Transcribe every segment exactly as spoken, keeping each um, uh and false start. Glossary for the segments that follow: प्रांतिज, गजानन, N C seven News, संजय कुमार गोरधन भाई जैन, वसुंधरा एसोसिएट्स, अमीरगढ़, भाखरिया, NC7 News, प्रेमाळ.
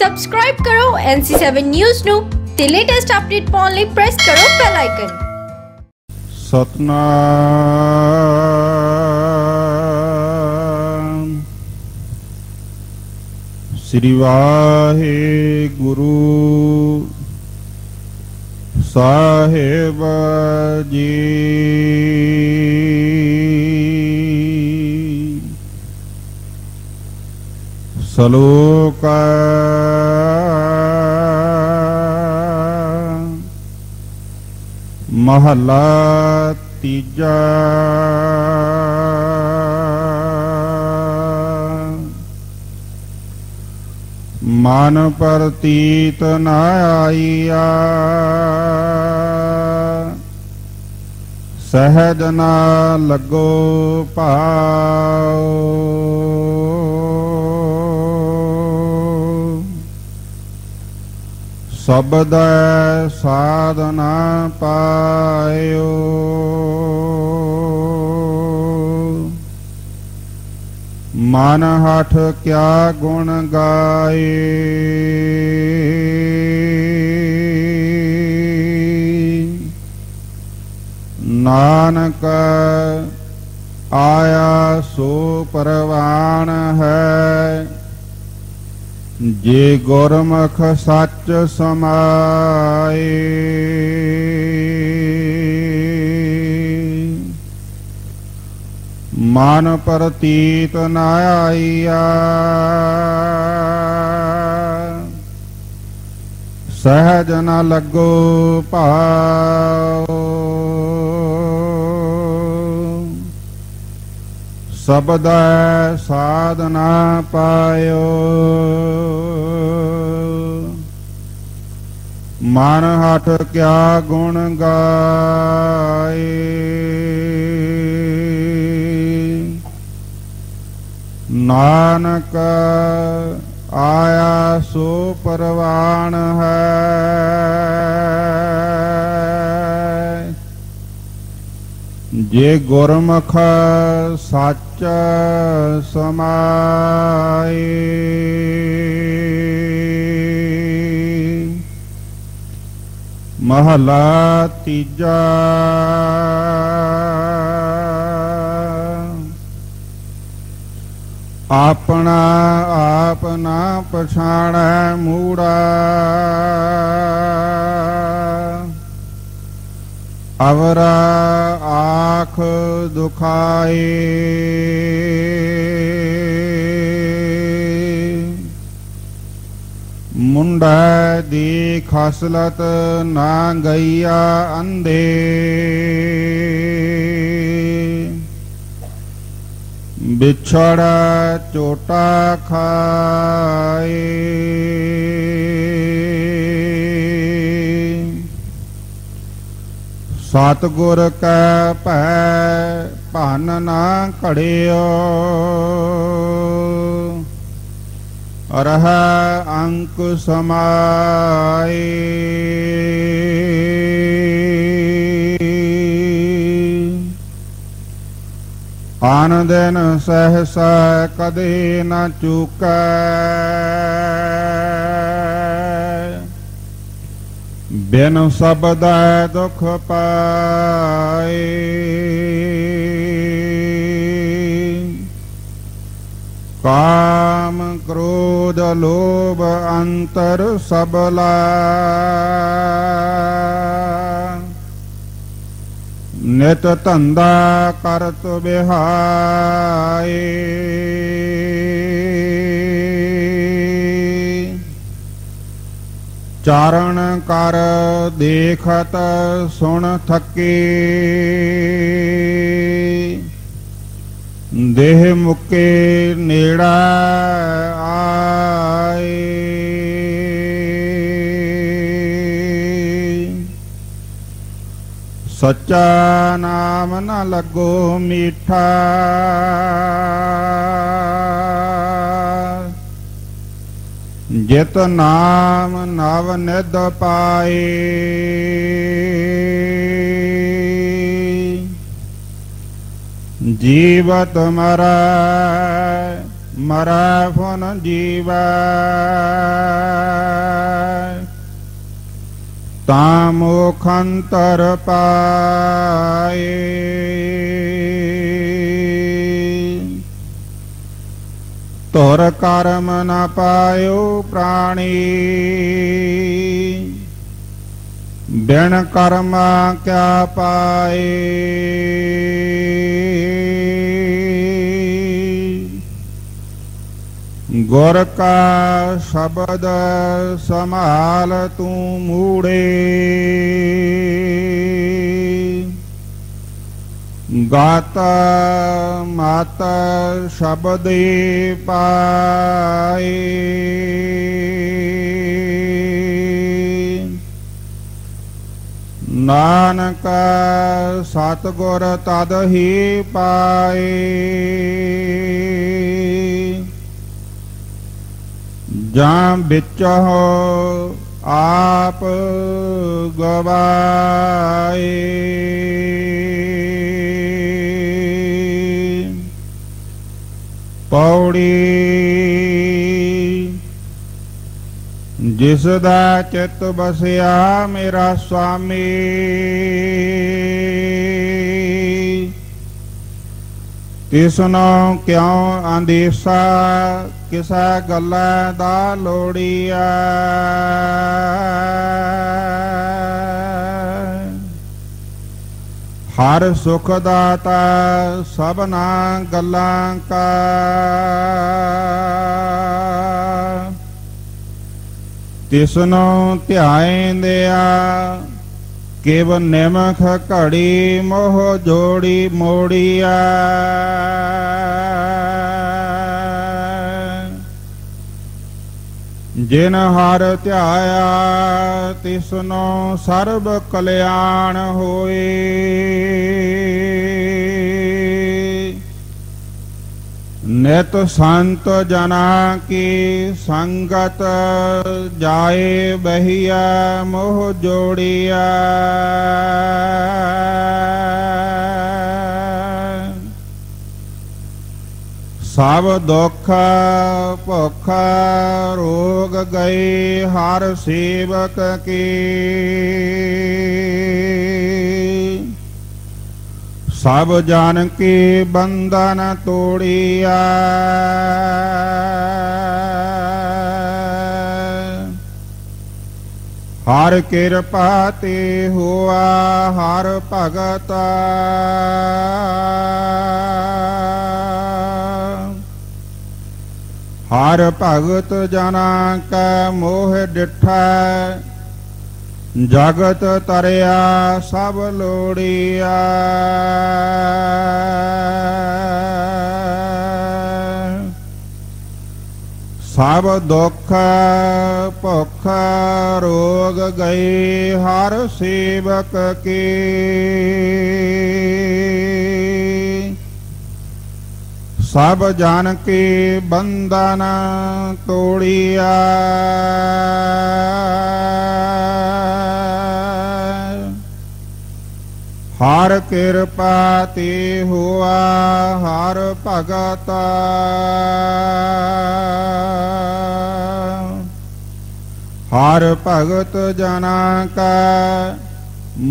Subscribe કરો N C સેવન news નું તે લેટેસ્ટ અપડેટ પાઉં લઈ પ્રેસ કરો બેલ આઇકન। સતનામ શ્રી વાહે ગુરુ साहेब जी। सलोक महला तीजा। मन प्रतीत न आईया सहज न लगो पाओ। शब्द साधना पायो मन हठ क्या गुण गाए। नानक आया सो परवान है जे गुरमुख सच समाए। मन प्रतीत न आईया सहज न लगो पाओ। शब्द साधना पायो मन हठ क्या गुण गाए। नानक आया सो परवान है जे गुरमुख सच समाए। महला तीजा। आपना आप ना पछाणै मूड़ा अवरा आख दुखाए। मुंडा दी खसलत ना गईया अंधे बिछड़ा चोटा खाए। सतगुर कै पै भन ना घड़ियो रह अंक समाए। आन दिन सहसा कदे न चूकै बिन शब्द दुख पाए। काम क्रोध लोभ अंतर सबला नित धंधा करत बिहाए। चारण कर देखत सुन थके देह मुके नेड़ा आए। सच्चा नाम न लगो मीठा जित नाम नव निध पाए। जीवत मरै मरै फुन जीवै तामोखंतर पाए तोर कर्म न पायो प्राणी बिन कर्मा क्या पाए। गुर का शब्द समाल तू मूड़े गाता माता शब्दे पाए। नानका सतगुर तद ही पाए जां बिच हो आप गवाए। पौड़ी जिसदा चित बसिया मेरा स्वामी तिसनो क्यों अंदेशा किसा गल्ला दा लोड़िया। हर सुख दाता सबना गल्लां का तिसनो ध्यान दिया केव निमख घड़ी मोह जोड़ी मोड़िया। जिन हर ध्याया तिसनो सर्व कल्याण होए। नित संत जना की संगत जाए बहिया मोह जोड़िया। सब दुख भुख रोग गए हर सेवक की सब जान के बंधन तोड़िया। हर कृपा ते हुआ हर भगत हर भगत जना का मोह डिठा जगत तरिया सब लोड़िया। सब दुख भुख रोग गए हर सेवक के सब जान के बंधन तोड़िया। हर कृपा ते हुआ हर भगत हर भगत जना का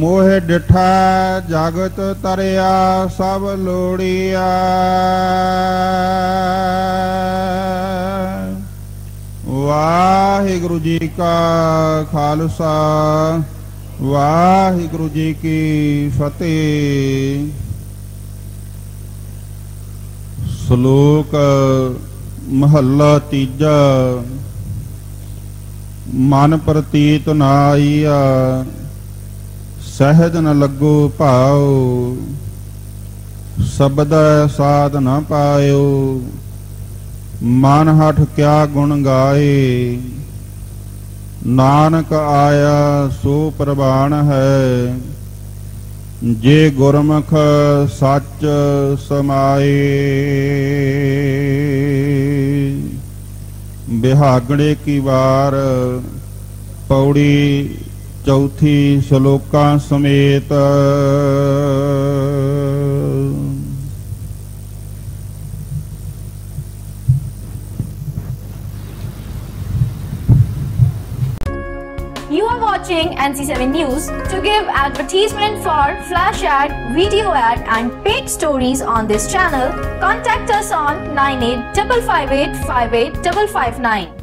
मोह डिठा जगत तरिया सब लोड़िया। वाहिगुरु जी का खालसा वाहिगुरु जी की फतेह। श्लोक महला तीजा मन प्रतीत न आईया सहज न लगो पाओ शब्द साध न पायो मन हठ क्या गुण गाए। नानक आया सो प्रवान है जे गुरमुख सच समाए। बिहागड़े की वार पौड़ी चौथी श्लोका समेत। You are watching N C seven News. To give advertisement for flash ad, video ad and paid stories on this channel, contact us on nine eight five five eight five eight five five nine.